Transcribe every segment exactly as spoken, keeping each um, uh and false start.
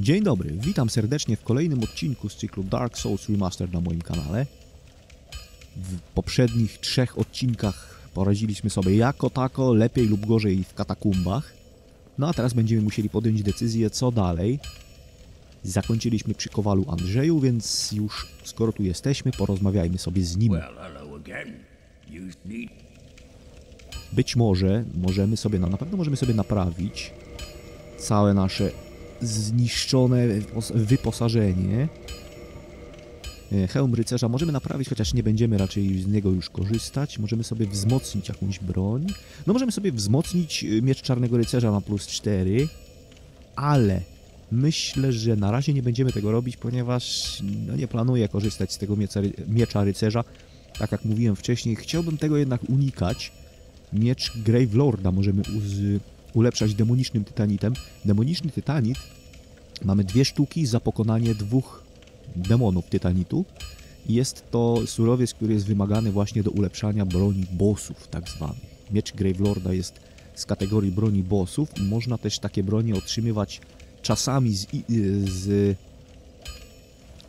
Dzień dobry, witam serdecznie w kolejnym odcinku z cyklu Dark Souls Remastered na moim kanale. W poprzednich trzech odcinkach poradziliśmy sobie jako tako, lepiej lub gorzej w katakumbach. No a teraz będziemy musieli podjąć decyzję co dalej. Zakończyliśmy przy kowalu Andrzeju, więc już skoro tu jesteśmy, porozmawiajmy sobie z nim. Być może możemy sobie, na pewno możemy sobie naprawić całe nasze zniszczone wyposażenie. Hełm rycerza możemy naprawić, chociaż nie będziemy raczej z niego już korzystać. Możemy sobie wzmocnić jakąś broń. No możemy sobie wzmocnić miecz czarnego rycerza na plus cztery, ale myślę, że na razie nie będziemy tego robić, ponieważ no nie planuję korzystać z tego miecza, miecza rycerza. Tak jak mówiłem wcześniej, chciałbym tego jednak unikać. Miecz Graveloarda możemy uz... ulepszać demonicznym tytanitem. Demoniczny tytanit mamy dwie sztuki za pokonanie dwóch demonów tytanitu. Jest to surowiec, który jest wymagany właśnie do ulepszania broni bossów tak zwanych. Miecz Graveloarda jest z kategorii broni bossów. Można też takie bronie otrzymywać czasami z, z,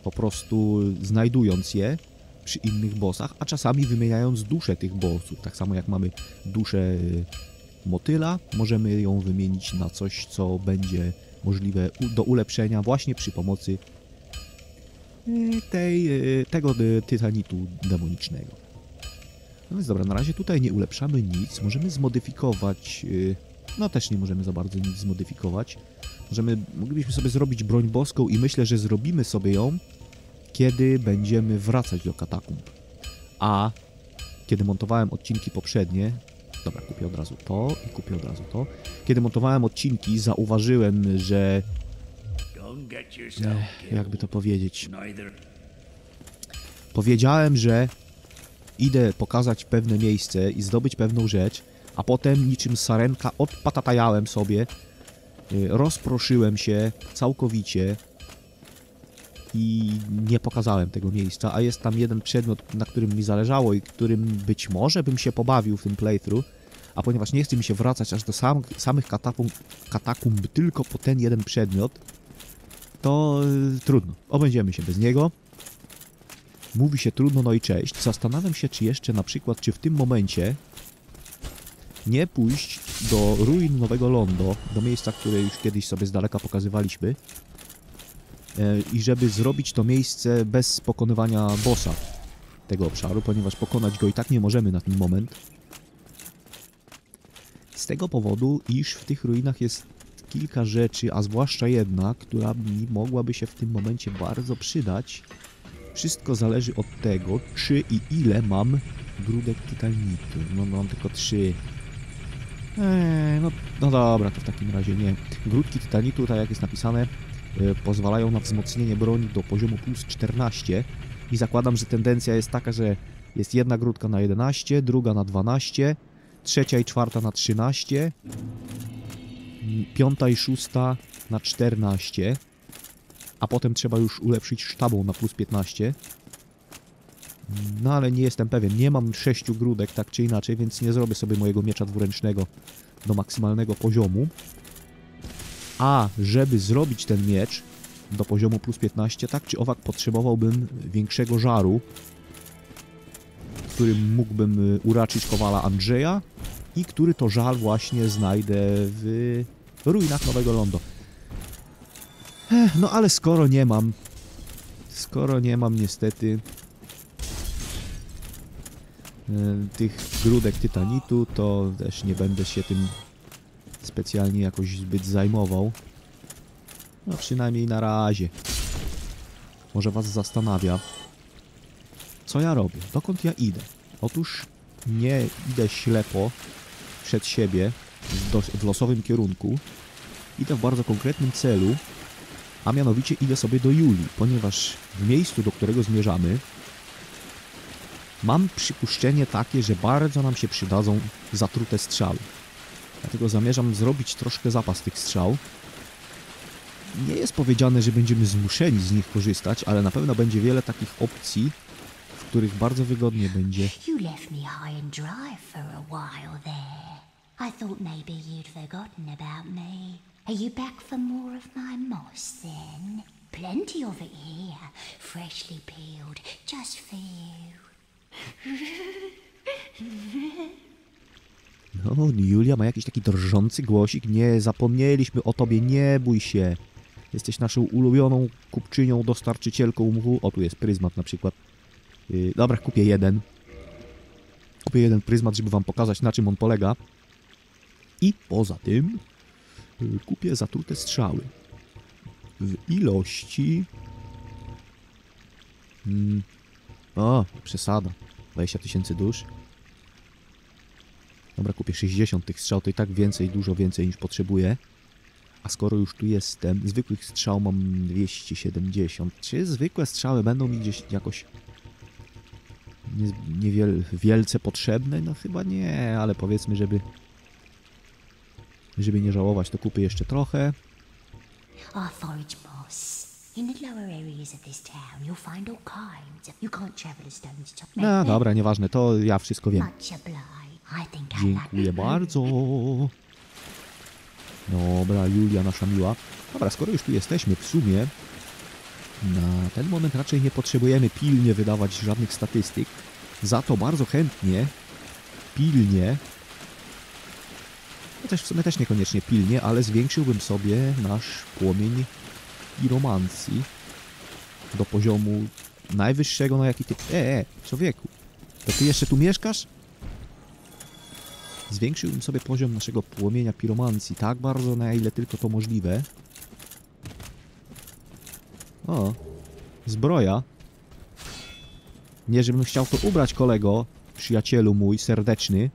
po prostu znajdując je przy innych bossach, a czasami wymieniając duszę tych bossów. Tak samo jak mamy duszę motyla, możemy ją wymienić na coś, co będzie możliwe do ulepszenia właśnie przy pomocy tej, tego tytanitu demonicznego. No więc dobra, na razie tutaj nie ulepszamy nic. Możemy zmodyfikować, no też nie możemy za bardzo nic zmodyfikować. Możemy, moglibyśmy sobie zrobić broń boską i myślę, że zrobimy sobie ją, kiedy będziemy wracać do katakumb. A kiedy montowałem odcinki poprzednie, dobra, kupię od razu to i kupię od razu to. Kiedy montowałem odcinki, zauważyłem, że Ech, jakby to powiedzieć, powiedziałem, że idę pokazać pewne miejsce i zdobyć pewną rzecz, a potem niczym sarenka odpatatajałem sobie, rozproszyłem się całkowicie i nie pokazałem tego miejsca, a jest tam jeden przedmiot, na którym mi zależało i którym być może bym się pobawił w tym playthrough, a ponieważ nie chce mi się wracać aż do sam, samych katakumb, katakumb tylko po ten jeden przedmiot, to trudno, obędziemy się bez niego. Mówi się trudno, no i cześć. Zastanawiam się, czy jeszcze na przykład, czy w tym momencie nie pójść do ruin Nowego Londo, do miejsca, które już kiedyś sobie z daleka pokazywaliśmy, i żeby zrobić to miejsce bez pokonywania bossa tego obszaru, ponieważ pokonać go i tak nie możemy na ten moment. Z tego powodu, iż w tych ruinach jest kilka rzeczy, a zwłaszcza jedna, która mi mogłaby się w tym momencie bardzo przydać. Wszystko zależy od tego, czy i ile mam grudek tytanitu. No, mam tylko trzy. Eee, no, no dobra, to w takim razie nie. Grudki tytanitu, tak jak jest napisane, pozwalają na wzmocnienie broni do poziomu plus czternaście i zakładam, że tendencja jest taka, że jest jedna grudka na jedenaście, druga na dwanaście, trzecia i czwarta na trzynaście, piąta i szósta na czternaście, a potem trzeba już ulepszyć sztabą na plus piętnaście. No ale nie jestem pewien, nie mam sześciu grudek tak czy inaczej, więc nie zrobię sobie mojego miecza dwuręcznego do maksymalnego poziomu. A żeby zrobić ten miecz do poziomu plus piętnaście, tak czy owak potrzebowałbym większego żaru, którym mógłbym uraczyć kowala Andrzeja i który to żar właśnie znajdę w ruinach Nowego Londo. No ale skoro nie mam, skoro nie mam niestety tych grudek tytanitu, to też nie będę się tym specjalnie jakoś zbyt zajmował. No przynajmniej na razie. Może was zastanawia, co ja robię, dokąd ja idę. Otóż nie idę ślepo przed siebie w losowym kierunku. Idę w bardzo konkretnym celu, a mianowicie idę sobie do Julii, ponieważ w miejscu, do którego zmierzamy, mam przypuszczenie takie, że bardzo nam się przydadzą zatrute strzały. Dlatego zamierzam zrobić troszkę zapas tych strzał. Nie jest powiedziane, że będziemy zmuszeni z nich korzystać, ale na pewno będzie wiele takich opcji, w których bardzo wygodnie będzie. Are you back for more of my moss then? Plenty of it here, freshly peeled, just for you. No, Julia ma jakiś taki drżący głosik. Nie, zapomnieliśmy o tobie, nie bój się. Jesteś naszą ulubioną kupczynią, dostarczycielką mchu. O, tu jest pryzmat na przykład. Yy, dobra, kupię jeden. Kupię jeden pryzmat, żeby wam pokazać, na czym on polega. I poza tym yy, kupię zatrute strzały. W ilości... Mm. O, przesada. dwadzieścia tysięcy dusz. Dobra, kupię sześćdziesiąt tych strzał, to i tak więcej, dużo więcej niż potrzebuję. A skoro już tu jestem, zwykłych strzał mam dwieście siedemdziesiąt. Czy zwykłe strzały będą mi gdzieś jakoś niewiel, wielce potrzebne? No chyba nie, ale powiedzmy, żeby żeby nie żałować, to kupię jeszcze trochę. No dobra, nieważne, to ja wszystko wiem. Dziękuję bardzo. Dobra, Julia nasza miła. Dobra, skoro już tu jesteśmy, w sumie na ten moment raczej nie potrzebujemy pilnie wydawać żadnych statystyk. Za to bardzo chętnie, pilnie, chociaż w sumie też niekoniecznie pilnie, ale zwiększyłbym sobie nasz płomień iromancji do poziomu najwyższego, na jaki ty... E, e, człowieku, to ty jeszcze tu mieszkasz? Zwiększyłbym sobie poziom naszego płomienia piromancji tak bardzo, na ile tylko to możliwe. O, zbroja. Nie, żebym chciał to ubrać, kolego, przyjacielu mój serdeczny,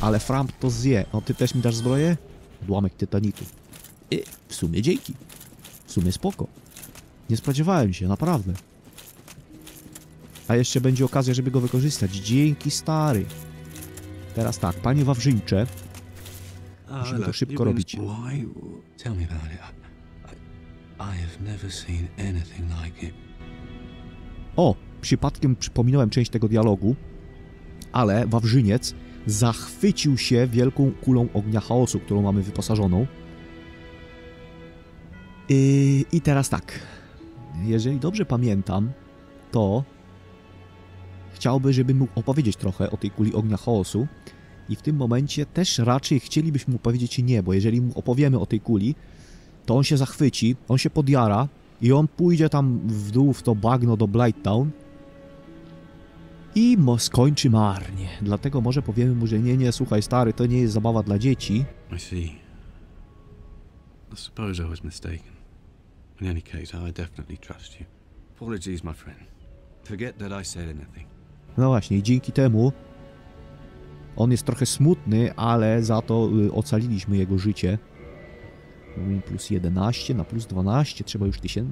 ale Framp to zje. No, ty też mi dasz zbroję? Odłamek tytanitu. I w sumie dzięki. W sumie spoko. Nie spodziewałem się, naprawdę. A jeszcze będzie okazja, żeby go wykorzystać. Dzięki, stary. Teraz tak, panie Wawrzyńcze, musimy to szybko robić. O, przypadkiem przypominałem część tego dialogu, ale Wawrzyniec zachwycił się wielką kulą ognia chaosu, którą mamy wyposażoną. I, i teraz tak, jeżeli dobrze pamiętam, to... Chciałby, żeby mógł opowiedzieć trochę o tej kuli ognia chaosu i w tym momencie też raczej chcielibyśmy mu powiedzieć nie, bo jeżeli mu opowiemy o tej kuli, to on się zachwyci, on się podjara i on pójdzie tam w dół w to bagno do Blighttown i skończy marnie. Dlatego może powiemy mu, że nie, nie, słuchaj stary, to nie jest zabawa dla dzieci. I see. I suppose I was mistaken. In any case, I definitely trust you. Apologies, my friend. Forget that I said anything. No właśnie, dzięki temu on jest trochę smutny, ale za to ocaliliśmy jego życie. Plus jedenaście na plus dwanaście, trzeba już tysiąc,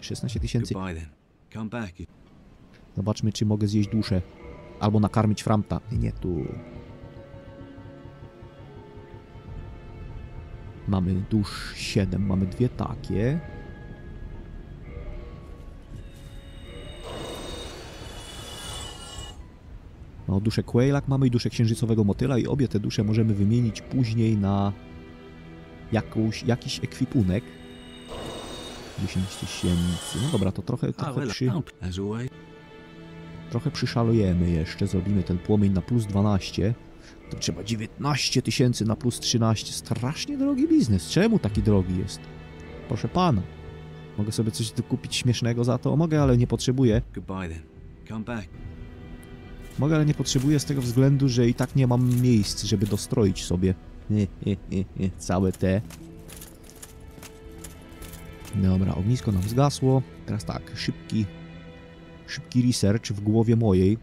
szesnaście tysięcy. Zobaczmy, czy mogę zjeść duszę. Albo nakarmić Framta. Nie, tu... Mamy dusz siedem, mamy dwie takie. No, duszę Quailak mamy i duszę księżycowego motyla i obie te dusze możemy wymienić później na jakąś, jakiś ekwipunek. dziesięć tysięcy. No dobra, to trochę, trochę, przy... trochę przyszalujemy jeszcze. Zrobimy ten płomień na plus dwanaście. To trzeba dziewiętnaście tysięcy na plus trzynaście. Strasznie drogi biznes. Czemu taki drogi jest? Proszę pana. Mogę sobie coś kupić śmiesznego za to? Mogę, ale nie potrzebuję. Mogę, ale nie potrzebuję z tego względu, że i tak nie mam miejsc, żeby dostroić sobie nie, nie, nie, nie. Całe te. Dobra, ognisko nam zgasło. Teraz tak, szybki szybki research w głowie mojej.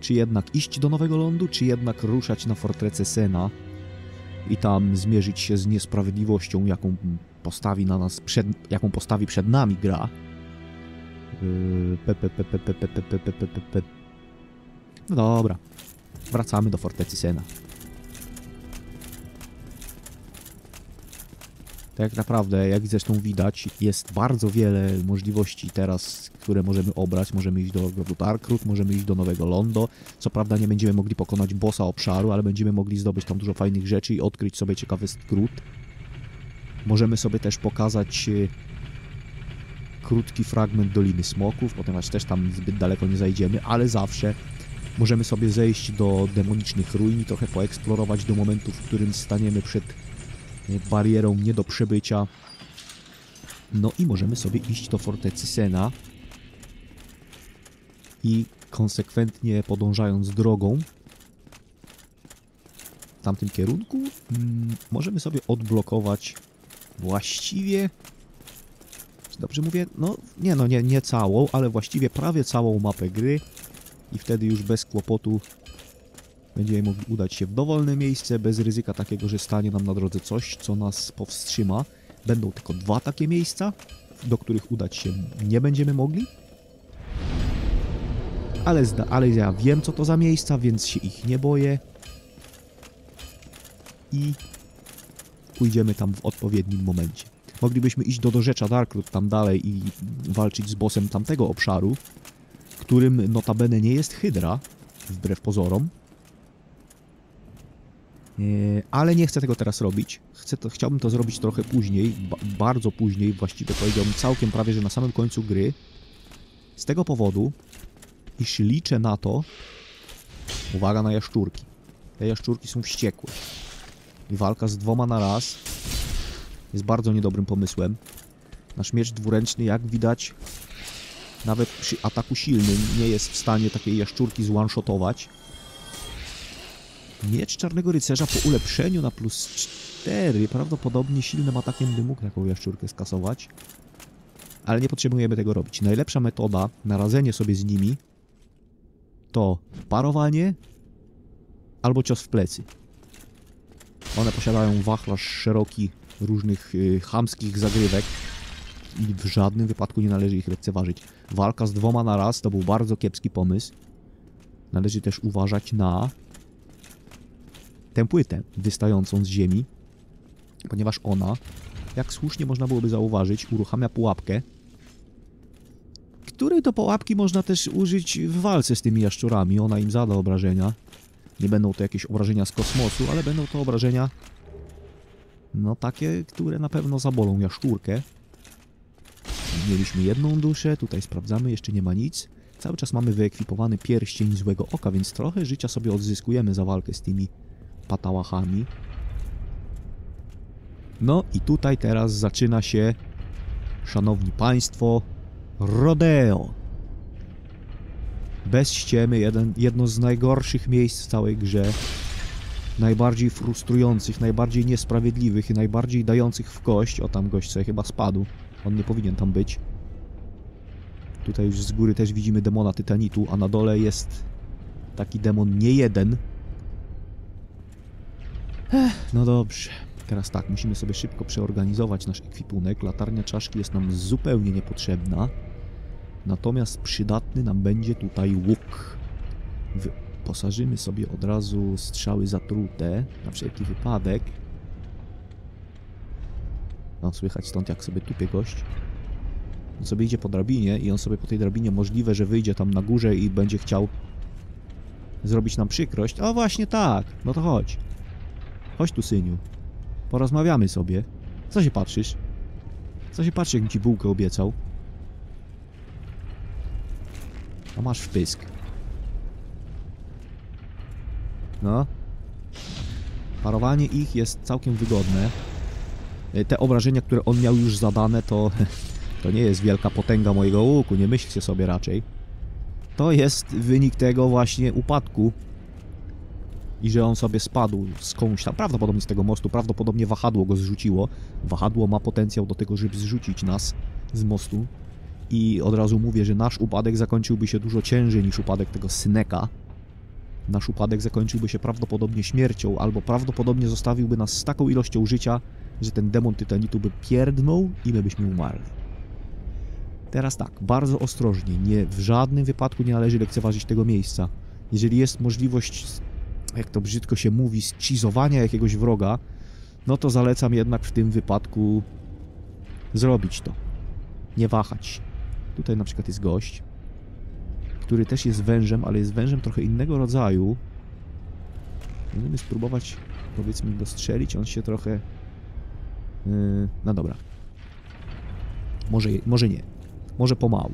Czy jednak iść do Nowego Lądu, czy jednak ruszać na Fortecę Sena i tam zmierzyć się z niesprawiedliwością, jaką postawi na nas przed, jaką postawi przed nami gra. No dobra, wracamy do Fortecy Sena. Tak naprawdę, jak zresztą widać, jest bardzo wiele możliwości teraz, które możemy obrać. Możemy iść do Darkroot, możemy iść do Nowego Londo. Co prawda nie będziemy mogli pokonać bossa obszaru, ale będziemy mogli zdobyć tam dużo fajnych rzeczy i odkryć sobie ciekawy skrót. Możemy sobie też pokazać krótki fragment Doliny Smoków, ponieważ też tam zbyt daleko nie zajdziemy, ale zawsze możemy sobie zejść do demonicznych ruin i trochę poeksplorować do momentu, w którym staniemy przed barierą nie do przebycia. No i możemy sobie iść do Fortecy Sena i konsekwentnie podążając drogą w tamtym kierunku mm, możemy sobie odblokować właściwie, czy dobrze mówię, no nie, no nie, nie całą, ale właściwie prawie całą mapę gry i wtedy już bez kłopotu będziemy mogli udać się w dowolne miejsce, bez ryzyka takiego, że stanie nam na drodze coś, co nas powstrzyma. Będą tylko dwa takie miejsca, do których udać się nie będziemy mogli. Ale, ale ja wiem, co to za miejsca, więc się ich nie boję. I pójdziemy tam w odpowiednim momencie. Moglibyśmy iść do Dorzecza Darkroot tam dalej i walczyć z bossem tamtego obszaru, którym notabene nie jest Hydra, wbrew pozorom. Ale nie chcę tego teraz robić. Chcę to, chciałbym to zrobić trochę później, ba bardzo później, właściwie powiedziałbym całkiem prawie, że na samym końcu gry. Z tego powodu, iż liczę na to... Uwaga na jaszczurki. Te jaszczurki są wściekłe. I walka z dwoma na raz jest bardzo niedobrym pomysłem. Nasz miecz dwuręczny, jak widać, nawet przy ataku silnym nie jest w stanie takiej jaszczurki zwanshotować. Miecz Czarnego Rycerza po ulepszeniu na plus cztery prawdopodobnie silnym atakiem by mógł taką jaszczurkę skasować. Ale nie potrzebujemy tego robić. Najlepsza metoda na radzenie sobie z nimi to parowanie albo cios w plecy. One posiadają wachlarz szeroki różnych yy, chamskich zagrywek i w żadnym wypadku nie należy ich lekceważyć. Walka z dwoma na raz to był bardzo kiepski pomysł. Należy też uważać na tę płytę wystającą z ziemi, ponieważ ona, jak słusznie można byłoby zauważyć, uruchamia pułapkę, której to pułapki można też użyć w walce z tymi jaszczurami. Ona im zada obrażenia. Nie będą to jakieś obrażenia z kosmosu, ale będą to obrażenia no takie, które na pewno zabolą jaszczurkę. Mieliśmy jedną duszę, tutaj sprawdzamy, jeszcze nie ma nic. Cały czas mamy wyekwipowany pierścień złego oka, więc trochę życia sobie odzyskujemy za walkę z tymi patałachami. No i tutaj teraz zaczyna się, szanowni państwo, rodeo. Bez ściemy, jeden, jedno z najgorszych miejsc w całej grze. Najbardziej frustrujących, najbardziej niesprawiedliwych i najbardziej dających w kość. O, tam gość sobie chyba spadł. On nie powinien tam być. Tutaj już z góry też widzimy demona Tytanitu, a na dole jest taki demon nie jeden. Ech, no dobrze. Teraz tak, musimy sobie szybko przeorganizować nasz ekwipunek. Latarnia czaszki jest nam zupełnie niepotrzebna. Natomiast przydatny nam będzie tutaj łuk. Wyposażymy sobie od razu strzały zatrute, na wszelki wypadek. No, słychać stąd, jak sobie tupie gość. On sobie idzie po drabinie i on sobie po tej drabinie możliwe, że wyjdzie tam na górze i będzie chciał zrobić nam przykrość. O, właśnie tak! No to chodź. Chodź tu, syniu. Porozmawiamy sobie. Co się patrzysz? Co się patrzysz, jak mi ci bułkę obiecał? A masz wpysk. No. Parowanie ich jest całkiem wygodne. Te obrażenia, które on miał już zadane, to... To nie jest wielka potęga mojego łuku, nie myślcie sobie raczej. To jest wynik tego właśnie upadku. I że on sobie spadł skądś tam, prawdopodobnie z tego mostu, prawdopodobnie wahadło go zrzuciło. Wahadło ma potencjał do tego, żeby zrzucić nas z mostu. I od razu mówię, że nasz upadek zakończyłby się dużo ciężej niż upadek tego syneka. Nasz upadek zakończyłby się prawdopodobnie śmiercią, albo prawdopodobnie zostawiłby nas z taką ilością życia, że ten demon Tytanitu by pierdnął i my byśmy umarli. Teraz tak, bardzo ostrożnie, nie, w żadnym wypadku nie należy lekceważyć tego miejsca. Jeżeli jest możliwość, jak to brzydko się mówi, zchizowania jakiegoś wroga, no to zalecam jednak w tym wypadku zrobić to. Nie wahać. Tutaj na przykład jest gość, który też jest wężem, ale jest wężem trochę innego rodzaju. Możemy spróbować, powiedzmy, dostrzelić. On się trochę Yy, no dobra. Może, może nie. Może pomału.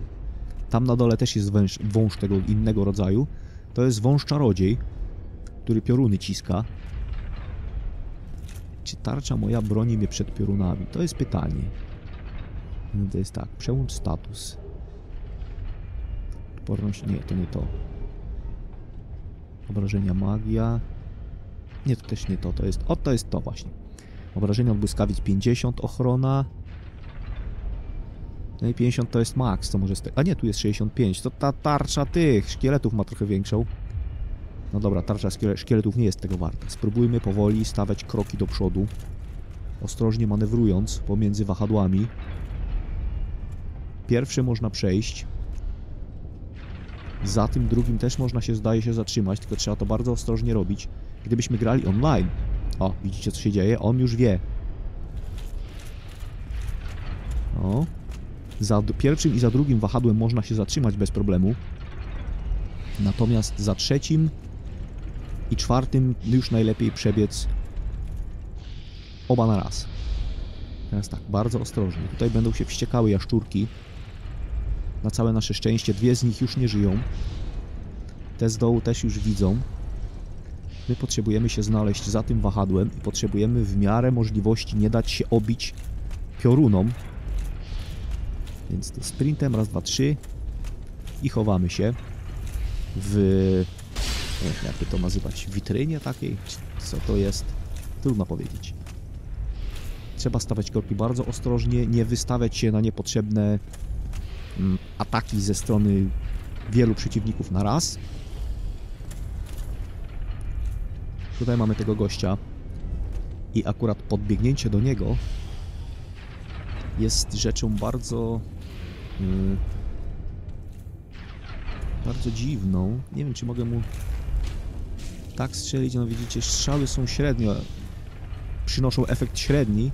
Tam na dole też jest węż, wąż tego innego rodzaju. To jest wąż czarodziej, który pioruny ciska. Czy tarcza moja broni mnie przed piorunami? To jest pytanie. To jest tak. Przełącz status. Odporność... Nie, to nie to. Obrażenia magia... Nie, to też nie to. To jest... O, to jest to właśnie. Obrażenia od błyskawic pięćdziesiąt, ochrona... No i pięćdziesiąt to jest max, co może... A nie, tu jest sześćdziesiąt pięć. To ta tarcza tych szkieletów ma trochę większą. No dobra, tarcza szkieletów nie jest tego warta. Spróbujmy powoli stawiać kroki do przodu. Ostrożnie manewrując pomiędzy wahadłami. Pierwszy można przejść. Za tym drugim też można się, zdaje się, zatrzymać, tylko trzeba to bardzo ostrożnie robić. Gdybyśmy grali online... O, widzicie co się dzieje? On już wie. O. Za pierwszym i za drugim wahadłem można się zatrzymać bez problemu. Natomiast za trzecim i czwartym już najlepiej przebiec oba na raz. Teraz tak, bardzo ostrożnie. Tutaj będą się wściekały jaszczurki. Na całe nasze szczęście dwie z nich już nie żyją. Te z dołu też już widzą. My potrzebujemy się znaleźć za tym wahadłem i potrzebujemy w miarę możliwości nie dać się obić piorunom. Więc sprintem raz, dwa, trzy i chowamy się w, jakby to nazywać, witrynie takiej, co to jest, trudno powiedzieć. Trzeba stawiać kroki bardzo ostrożnie, nie wystawiać się na niepotrzebne mm, ataki ze strony wielu przeciwników na raz. Tutaj mamy tego gościa i akurat podbiegnięcie do niego jest rzeczą bardzo... Yy, bardzo dziwną. Nie wiem, czy mogę mu tak strzelić. No widzicie, strzały są średnio. Przynoszą efekt średni.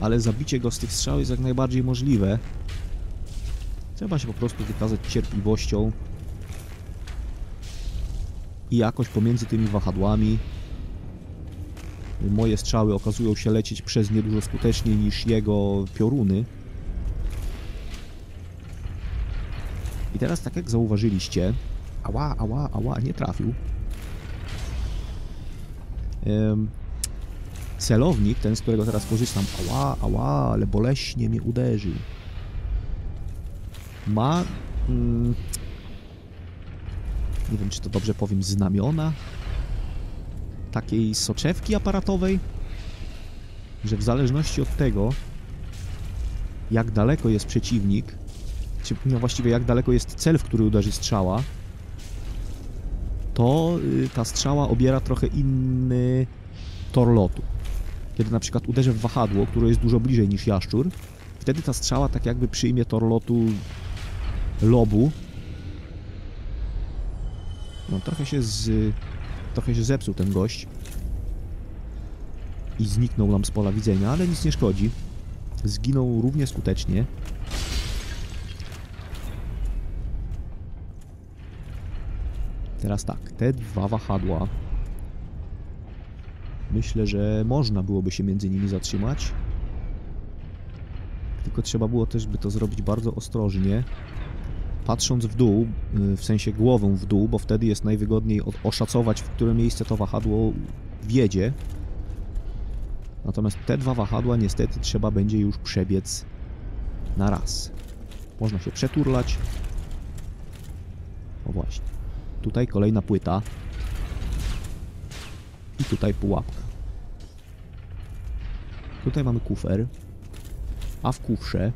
Ale zabicie go z tych strzał jest jak najbardziej możliwe. Trzeba się po prostu wykazać cierpliwością. I jakoś pomiędzy tymi wahadłami... Moje strzały okazują się lecieć przez nie dużo skuteczniej niż jego pioruny. I teraz, tak jak zauważyliście... Ała, ała, ała, nie trafił. Ym, celownik, ten, z którego teraz korzystam... Ała, ała, ale boleśnie mnie uderzył. Ma... Mm, nie wiem, czy to dobrze powiem, znamiona... takiej soczewki aparatowej, że w zależności od tego, jak daleko jest przeciwnik, czy no właściwie jak daleko jest cel, w który uderzy strzała, to ta strzała obiera trochę inny tor lotu. Kiedy na przykład uderzę w wahadło, które jest dużo bliżej niż jaszczur, wtedy ta strzała tak jakby przyjmie tor lotu lobu. No trochę się z... Trochę się zepsuł ten gość i zniknął nam z pola widzenia, ale nic nie szkodzi. Zginął równie skutecznie. Teraz tak, te dwa wahadła. Myślę, że można byłoby się między nimi zatrzymać. Tylko trzeba było też by to zrobić bardzo ostrożnie. Patrząc w dół, w sensie głową w dół, bo wtedy jest najwygodniej oszacować, w które miejsce to wahadło wjedzie. Natomiast te dwa wahadła niestety trzeba będzie już przebiec na raz. Można się przeturlać. O właśnie. Tutaj kolejna płyta. I tutaj pułapka. Tutaj mamy kufer. A w kufrze...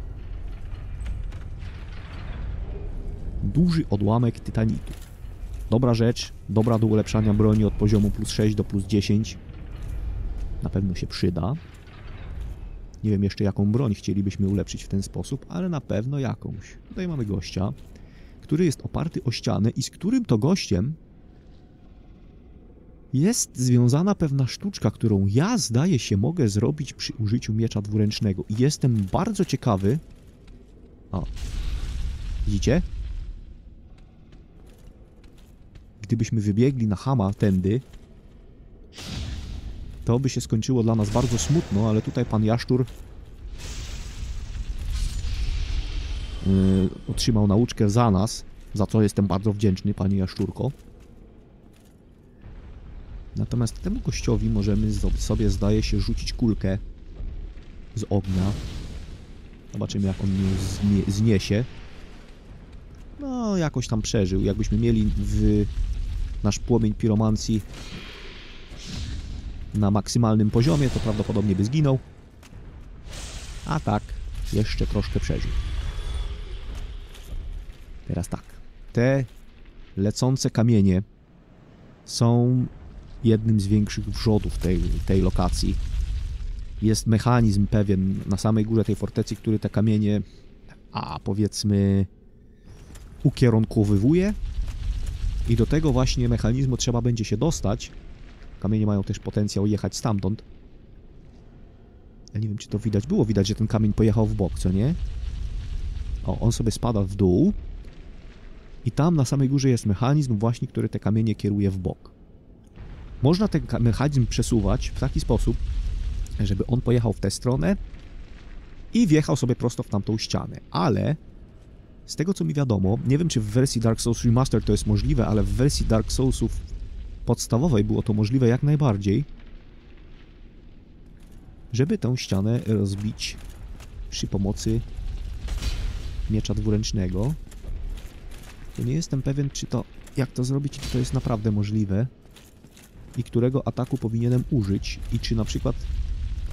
duży odłamek tytanitu. Dobra rzecz, dobra do ulepszania broni od poziomu plus sześć do plus dziesięć. Na pewno się przyda. Nie wiem jeszcze jaką broń chcielibyśmy ulepszyć w ten sposób, ale na pewno jakąś. Tutaj mamy gościa, który jest oparty o ścianę i z którym to gościem jest związana pewna sztuczka, którą ja, zdaje się, mogę zrobić przy użyciu miecza dwuręcznego. I jestem bardzo ciekawy... O. Widzicie? Gdybyśmy wybiegli na chama tędy, To by się skończyło dla nas bardzo smutno, ale tutaj pan jaszczur yy, otrzymał nauczkę za nas, za co jestem bardzo wdzięczny, pani jaszczurko. Natomiast temu gościowi możemy sobie, zdaje się, rzucić kulkę z ognia. Zobaczymy, jak on ją zniesie. No, jakoś tam przeżył. Jakbyśmy mieli w nasz płomień piromancji na maksymalnym poziomie, to prawdopodobnie by zginął. A tak, jeszcze troszkę przeżył. Teraz tak. Te lecące kamienie są jednym z większych wrzodów tej, tej lokacji. Jest mechanizm pewien na samej górze tej fortecy, który te kamienie, a powiedzmy, ukierunkowywuje. I do tego właśnie mechanizmu trzeba będzie się dostać. Kamienie mają też potencjał jechać stamtąd. Ja nie wiem, czy to widać. Było widać, że ten kamień pojechał w bok, co nie? O, on sobie spada w dół. I tam na samej górze jest mechanizm właśnie, który te kamienie kieruje w bok. Można ten mechanizm przesuwać w taki sposób, żeby on pojechał w tę stronę i wjechał sobie prosto w tamtą ścianę. Ale z tego, co mi wiadomo, nie wiem, czy w wersji Dark Souls Remastered to jest możliwe, ale w wersji Dark Soulsów podstawowej było to możliwe jak najbardziej, żeby tę ścianę rozbić przy pomocy miecza dwuręcznego. To nie jestem pewien, czy to, jak to zrobić, czy to jest naprawdę możliwe i którego ataku powinienem użyć i czy na przykład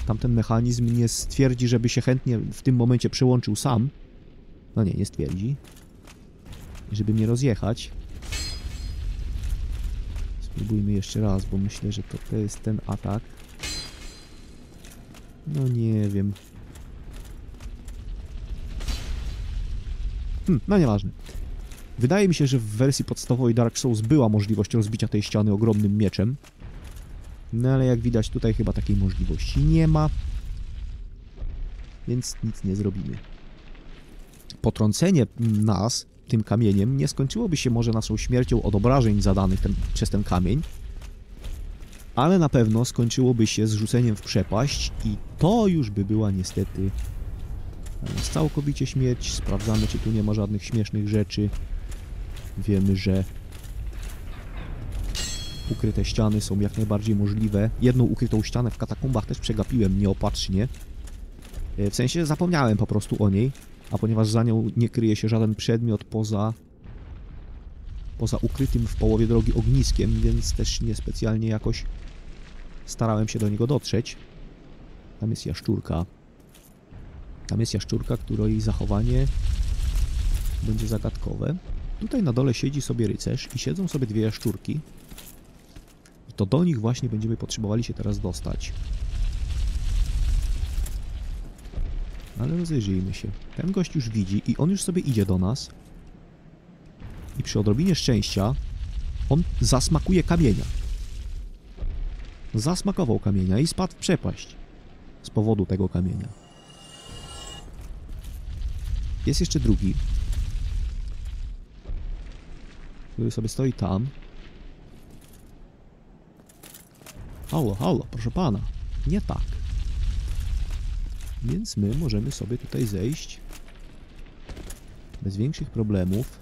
tamten mechanizm nie stwierdzi, żeby się chętnie w tym momencie przełączył sam. No nie, nie stwierdzi. Żeby mnie rozjechać. Spróbujmy jeszcze raz, bo myślę, że to, to jest ten atak. No nie wiem. Hmm, no nieważne. Wydaje mi się, że w wersji podstawowej Dark Souls była możliwość rozbicia tej ściany ogromnym mieczem. No ale jak widać, tutaj chyba takiej możliwości nie ma. Więc nic nie zrobimy. Potrącenie nas tym kamieniem nie skończyłoby się może naszą śmiercią od obrażeń zadanych ten, przez ten kamień, ale na pewno skończyłoby się zrzuceniem w przepaść i to już by była niestety całkowicie śmierć. Sprawdzamy, czy tu nie ma żadnych śmiesznych rzeczy. Wiemy, że ukryte ściany są jak najbardziej możliwe. Jedną ukrytą ścianę w katakumbach też przegapiłem nieopatrznie. W sensie zapomniałem po prostu o niej. A ponieważ za nią nie kryje się żaden przedmiot poza, poza ukrytym w połowie drogi ogniskiem, więc też niespecjalnie jakoś starałem się do niego dotrzeć. Tam jest jaszczurka. Tam jest jaszczurka, której zachowanie będzie zagadkowe. Tutaj na dole siedzi sobie rycerz i siedzą sobie dwie jaszczurki. I to do nich właśnie będziemy potrzebowali się teraz dostać. Ale rozejrzyjmy się. Ten gość już widzi i on już sobie idzie do nas. I przy odrobinie szczęścia on zasmakuje kamienia. Zasmakował kamienia i spadł w przepaść z powodu tego kamienia. Jest jeszcze drugi, który sobie stoi tam. Halo, halo, proszę pana. Nie tak. Więc my możemy sobie tutaj zejść bez większych problemów.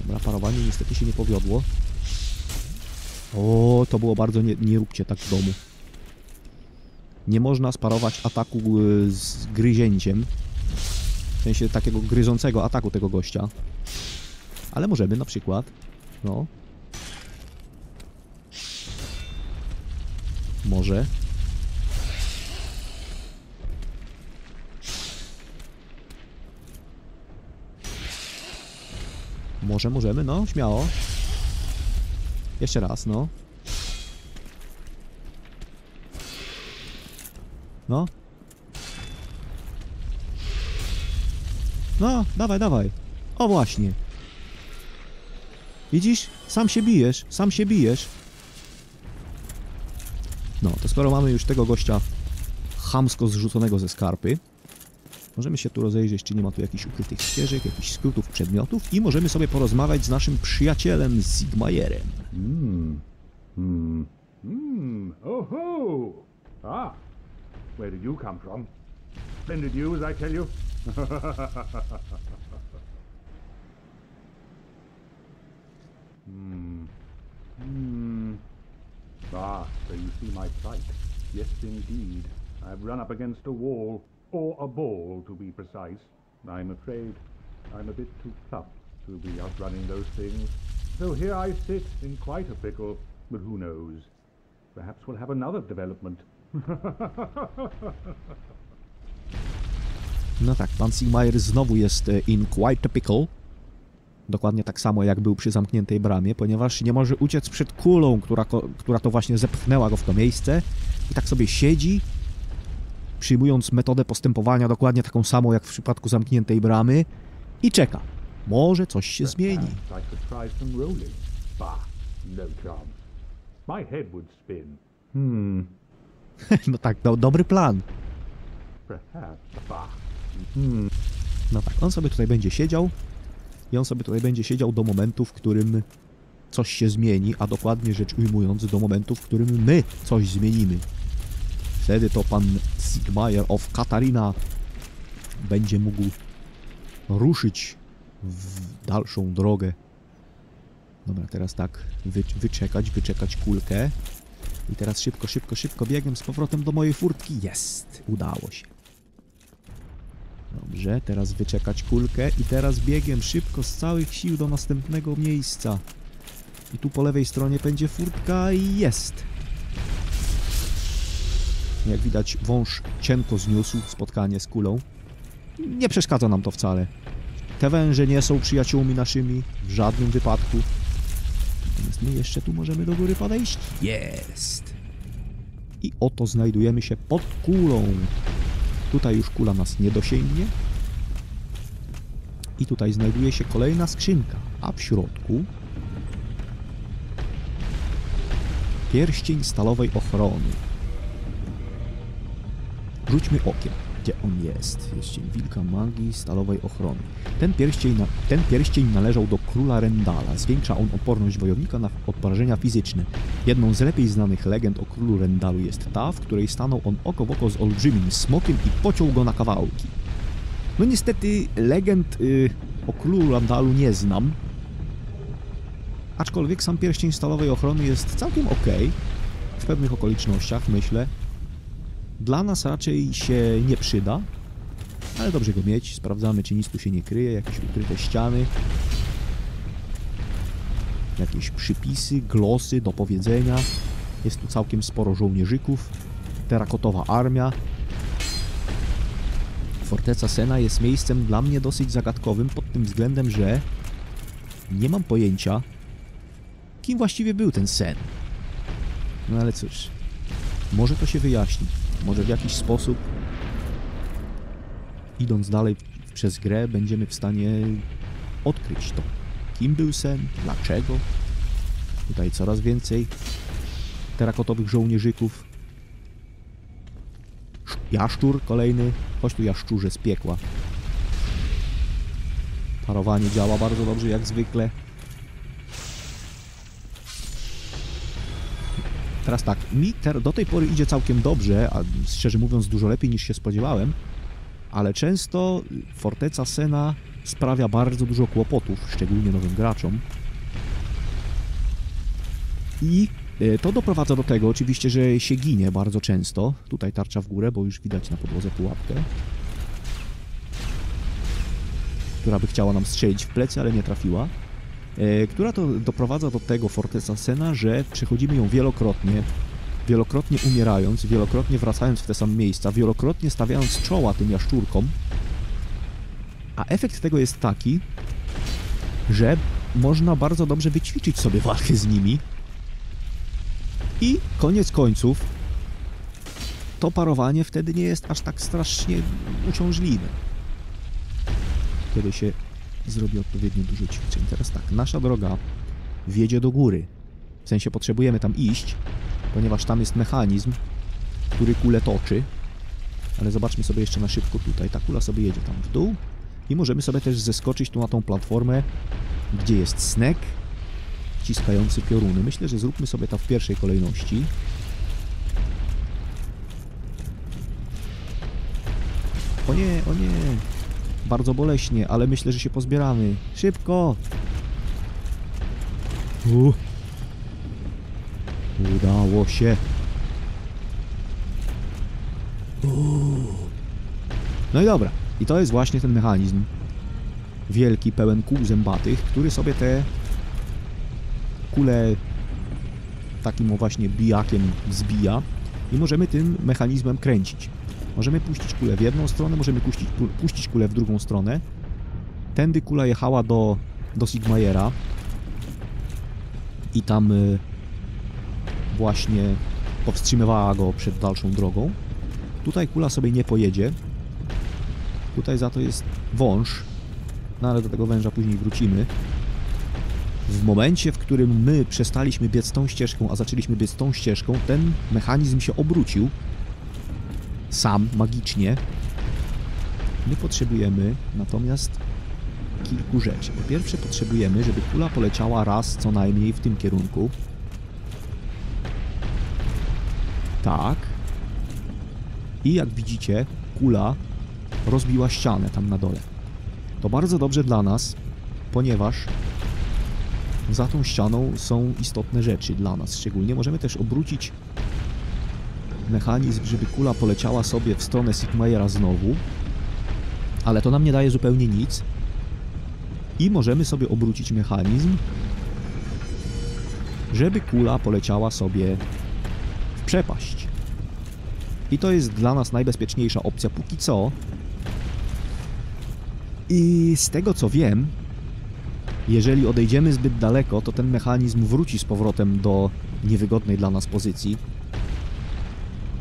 Dobra, parowanie niestety się nie powiodło. O, to było bardzo... Nie, nie róbcie tak w domu. Nie można sparować ataku z gryzięciem. W sensie takiego gryzącego ataku tego gościa. Ale możemy na przykład... No. Może... Może możemy, no, śmiało. Jeszcze raz, no. No. No, dawaj, dawaj. O właśnie. Widzisz? Sam się bijesz, sam się bijesz. No, to skoro mamy już tego gościa chamsko zrzuconego ze skarpy, możemy się tu rozejrzeć, czy nie ma tu jakichś ukrytych ścieżek, jakichś skrótów, przedmiotów i możemy sobie porozmawiać z naszym przyjacielem Siegmeyerem. Hmm. Hmm. Hmm. Oh ho! Ah. Where did you come from? Splendid news, I tell you. Hmm. Hmm. Ah, so you see my plight. Yes, indeed. I've run up against a wall, or a ball, to be precise. I'm afraid I'm a bit too plump to be outrunning those things. So here I sit in quite a pickle, but who knows? Perhaps we'll have another development. No tak, pan Siegmeyer znowu jest in quite a pickle. Dokładnie tak samo jak był przy zamkniętej bramie, ponieważ nie może uciec przed kulą, która, która to właśnie zepchnęła go w to miejsce. I tak sobie siedzi, przyjmując metodę postępowania dokładnie taką samą jak w przypadku zamkniętej bramy i czeka. Może coś się zmieni. Hmm. No tak, do, dobry plan. Hmm. No tak, on sobie tutaj będzie siedział. I on sobie tutaj będzie siedział do momentu, w którym coś się zmieni, a dokładnie rzecz ujmując, do momentu, w którym my coś zmienimy. Wtedy to pan Siegmeyer of Katarina będzie mógł ruszyć w dalszą drogę. Dobra, teraz tak, wy, wyczekać, wyczekać kulkę. I teraz szybko, szybko, szybko biegiem z powrotem do mojej furtki. Jest! Udało się. Dobrze, teraz wyczekać kulkę i teraz biegiem szybko z całych sił do następnego miejsca. I tu po lewej stronie będzie furtka i jest. Jak widać, wąż cienko zniósł spotkanie z kulą. Nie przeszkadza nam to wcale. Te węże nie są przyjaciółmi naszymi w żadnym wypadku. Natomiast my jeszcze tu możemy do góry podejść. Jest! I oto znajdujemy się pod kulą. Tutaj już kula nas nie dosięgnie. I tutaj znajduje się kolejna skrzynka, a w środku pierścień stalowej ochrony. Rzućmy okiem, gdzie on jest. Pierścień wilka, magii, stalowej ochrony. Ten pierścień, na... Ten pierścień należał do króla Rendala. Zwiększa on odporność wojownika na odporżenia fizyczne. Jedną z lepiej znanych legend o królu Rendalu jest ta, w której stanął on oko w oko z olbrzymim smokiem i pociął go na kawałki. No niestety legend y, o królu Rendalu nie znam. Aczkolwiek sam pierścień stalowej ochrony jest całkiem ok. W pewnych okolicznościach, myślę. Dla nas raczej się nie przyda, ale dobrze go mieć. Sprawdzamy, czy nic tu się nie kryje, jakieś ukryte ściany, jakieś przypisy, glosy do powiedzenia. Jest tu całkiem sporo żołnierzyków, terakotowa armia. Forteca Sena jest miejscem dla mnie dosyć zagadkowym pod tym względem, że nie mam pojęcia, kim właściwie był ten sen. No ale cóż, może to się wyjaśni. Może w jakiś sposób, idąc dalej przez grę, będziemy w stanie odkryć to, kim był sen, dlaczego. Tutaj coraz więcej terakotowych żołnierzyków. Jaszczur kolejny. Chodź tu, jaszczurze z piekła. Parowanie działa bardzo dobrze, jak zwykle. Teraz tak, mi ter do tej pory idzie całkiem dobrze, a szczerze mówiąc dużo lepiej niż się spodziewałem, ale często Forteca Sena sprawia bardzo dużo kłopotów, szczególnie nowym graczom. I to doprowadza do tego oczywiście, że się ginie bardzo często. Tutaj tarcza w górę, bo już widać na podłodze pułapkę, która by chciała nam strzelić w plecy, ale nie trafiła. Która to doprowadza do tego Forteca Sena, że przechodzimy ją wielokrotnie, wielokrotnie umierając, wielokrotnie wracając w te same miejsca, wielokrotnie stawiając czoła tym jaszczurkom, a efekt tego jest taki, że można bardzo dobrze wyćwiczyć sobie walkę z nimi i koniec końców to parowanie wtedy nie jest aż tak strasznie uciążliwe, kiedy się zrobi odpowiednio dużo ćwiczeń. Teraz tak, nasza droga wiedzie do góry. W sensie potrzebujemy tam iść, ponieważ tam jest mechanizm, który kulę toczy. Ale zobaczmy sobie jeszcze na szybko tutaj. Ta kula sobie jedzie tam w dół i możemy sobie też zeskoczyć tu na tą platformę, gdzie jest snek, ściskający pioruny. Myślę, że zróbmy sobie to w pierwszej kolejności. O nie, o nie. Bardzo boleśnie, ale myślę, że się pozbieramy. Szybko! Uh. Udało się. Uh. No i dobra. I to jest właśnie ten mechanizm. Wielki, pełen kół zębatych, który sobie te kule takim właśnie bijakiem zbija. I możemy tym mechanizmem kręcić. Możemy puścić kulę w jedną stronę, możemy puścić, puścić kulę w drugą stronę. Tędy kula jechała do, do Siegmeyera. I tam właśnie powstrzymywała go przed dalszą drogą. Tutaj kula sobie nie pojedzie. Tutaj za to jest wąż. No ale do tego węża później wrócimy. W momencie, w którym my przestaliśmy biec tą ścieżką, a zaczęliśmy biec tą ścieżką, ten mechanizm się obrócił. Sam, magicznie. My potrzebujemy natomiast kilku rzeczy. Po pierwsze potrzebujemy, żeby kula poleciała raz co najmniej w tym kierunku. Tak. I jak widzicie, kula rozbiła ścianę tam na dole. To bardzo dobrze dla nas, ponieważ za tą ścianą są istotne rzeczy dla nas. Szczególnie możemy też obrócić mechanizm, żeby kula poleciała sobie w stronę Siegmeyera znowu, ale to nam nie daje zupełnie nic. I możemy sobie obrócić mechanizm, żeby kula poleciała sobie w przepaść. I to jest dla nas najbezpieczniejsza opcja póki co. I z tego co wiem, jeżeli odejdziemy zbyt daleko, to ten mechanizm wróci z powrotem do niewygodnej dla nas pozycji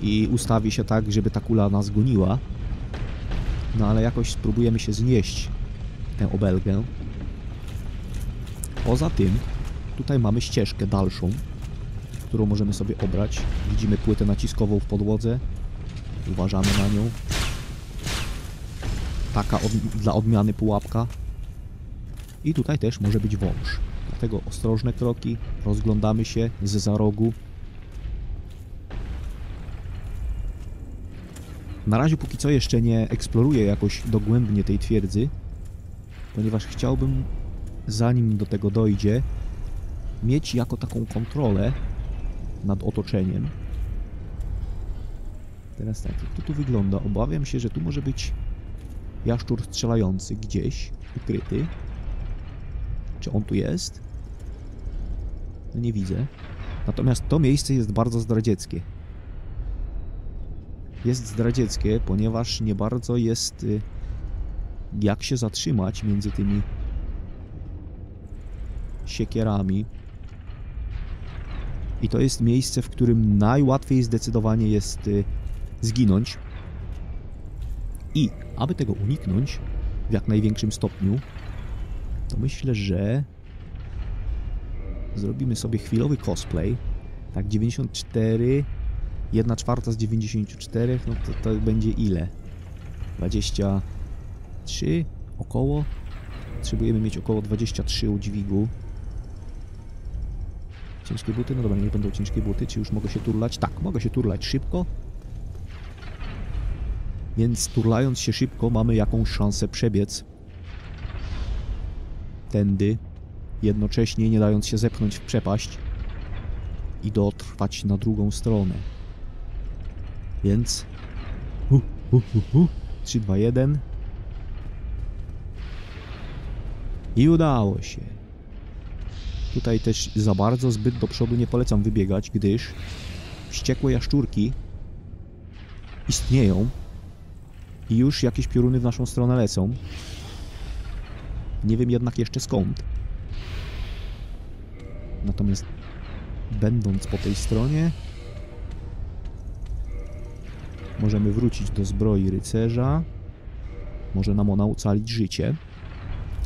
i ustawi się tak, żeby ta kula nas goniła. No ale jakoś spróbujemy się znieść tę obelgę. Poza tym, tutaj mamy ścieżkę dalszą, którą możemy sobie obrać. Widzimy płytę naciskową w podłodze. Uważamy na nią. Taka od, dla odmiany pułapka. I tutaj też może być wąż. Dlatego ostrożne kroki. Rozglądamy się z za rogu. Na razie póki co jeszcze nie eksploruję jakoś dogłębnie tej twierdzy, ponieważ chciałbym, zanim do tego dojdzie, mieć jako taką kontrolę nad otoczeniem. Teraz tak, jak to tu wygląda? Obawiam się, że tu może być jaszczur strzelający gdzieś, ukryty. Czy on tu jest? No nie widzę. Natomiast to miejsce jest bardzo zdradzieckie. Jest zdradzieckie, ponieważ nie bardzo jest jak się zatrzymać między tymi siekierami. I to jest miejsce, w którym najłatwiej zdecydowanie jest zginąć. I aby tego uniknąć w jak największym stopniu, to myślę, że zrobimy sobie chwilowy cosplay. Tak, dziewięćdziesiąt cztery... jedna czwarta z dziewięćdziesięciu czterech, no to, to będzie ile? dwadzieścia trzy około. Potrzebujemy mieć około dwadzieścia trzy u dźwigu. Ciężkie buty? No dobra, nie będą ciężkie buty. Czy już mogę się turlać? Tak, mogę się turlać szybko. Więc turlając się szybko mamy jakąś szansę przebiec tędy, jednocześnie nie dając się zepchnąć w przepaść i dotrwać na drugą stronę. Więc uh, uh, uh, uh. trzy, dwa, jeden i udało się. Tutaj też za bardzo, zbyt do przodu nie polecam wybiegać, gdyż wściekłe jaszczurki istnieją i już jakieś pioruny w naszą stronę lecą. Nie wiem jednak jeszcze skąd. Natomiast będąc po tej stronie możemy wrócić do zbroi rycerza. Może nam ona ocalić życie.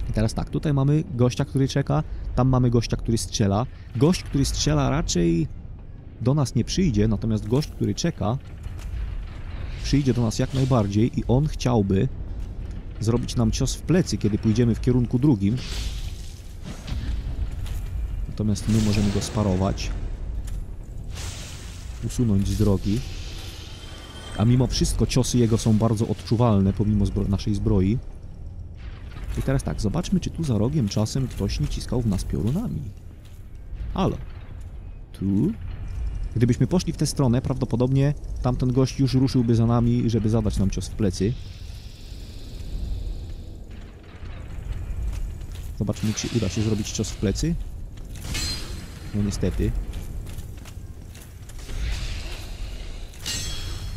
I teraz tak, tutaj mamy gościa, który czeka. Tam mamy gościa, który strzela. Gość, który strzela, raczej do nas nie przyjdzie. Natomiast gość, który czeka, przyjdzie do nas jak najbardziej. I on chciałby zrobić nam cios w plecy, kiedy pójdziemy w kierunku drugim. natomiast my możemy go sparować, usunąć z drogi. A mimo wszystko ciosy jego są bardzo odczuwalne, pomimo zbro naszej zbroi. I teraz tak, zobaczmy, czy tu za rogiem czasem ktoś nie ciskał w nas piorunami. Halo. Tu? Gdybyśmy poszli w tę stronę, prawdopodobnie tamten gość już ruszyłby za nami, żeby zadać nam cios w plecy. Zobaczmy, czy uda się zrobić cios w plecy. No niestety.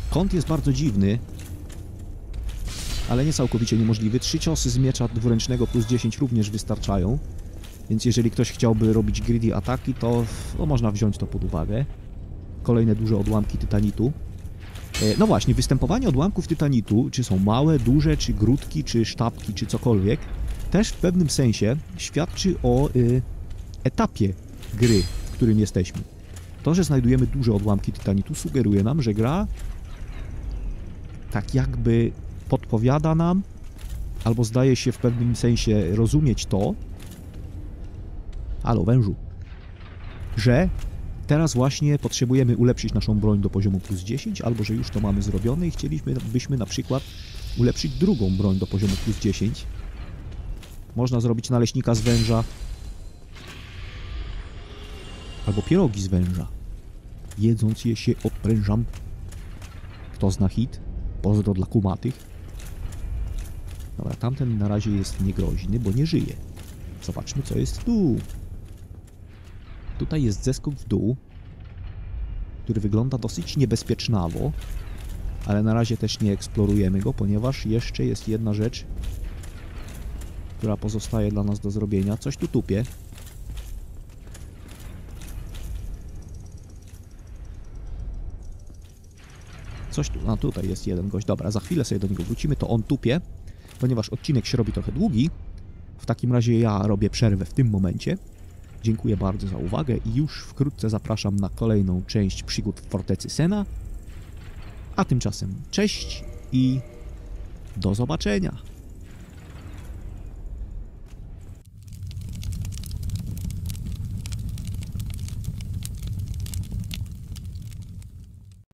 Kąt jest bardzo dziwny, ale nie całkowicie niemożliwy. Trzy ciosy z miecza dwuręcznego plus dziesięć również wystarczają. Więc jeżeli ktoś chciałby robić greedy ataki, to no, można wziąć to pod uwagę. Kolejne duże odłamki tytanitu. E, no właśnie, występowanie odłamków tytanitu, czy są małe, duże, czy grudki, czy sztabki, czy cokolwiek, też w pewnym sensie świadczy o y, etapie gry, w którym jesteśmy. To, że znajdujemy duże odłamki tytanitu, sugeruje nam, że gra tak jakby podpowiada nam, albo zdaje się w pewnym sensie rozumieć to, halo wężu, że teraz właśnie potrzebujemy ulepszyć naszą broń do poziomu plus dziesięć, albo że już to mamy zrobione i chcielibyśmy na przykład ulepszyć drugą broń do poziomu plus dziesięć. Można zrobić naleśnika z węża, albo pierogi z węża. Jedząc je się odprężam. Kto zna hit? Pozdro dla kumatych. Dobra, tamten na razie jest niegroźny, bo nie żyje. Zobaczmy, co jest tu. Tutaj jest zeskok w dół, który wygląda dosyć niebezpiecznawo, ale na razie też nie eksplorujemy go, ponieważ jeszcze jest jedna rzecz, która pozostaje dla nas do zrobienia. Coś tu tupie. Coś tu... A tutaj jest jeden gość. Dobra, za chwilę sobie do niego wrócimy, to on tupie, ponieważ odcinek się robi trochę długi. W takim razie ja robię przerwę w tym momencie. Dziękuję bardzo za uwagę i już wkrótce zapraszam na kolejną część przygód w Fortecy Sena. A tymczasem cześć i do zobaczenia!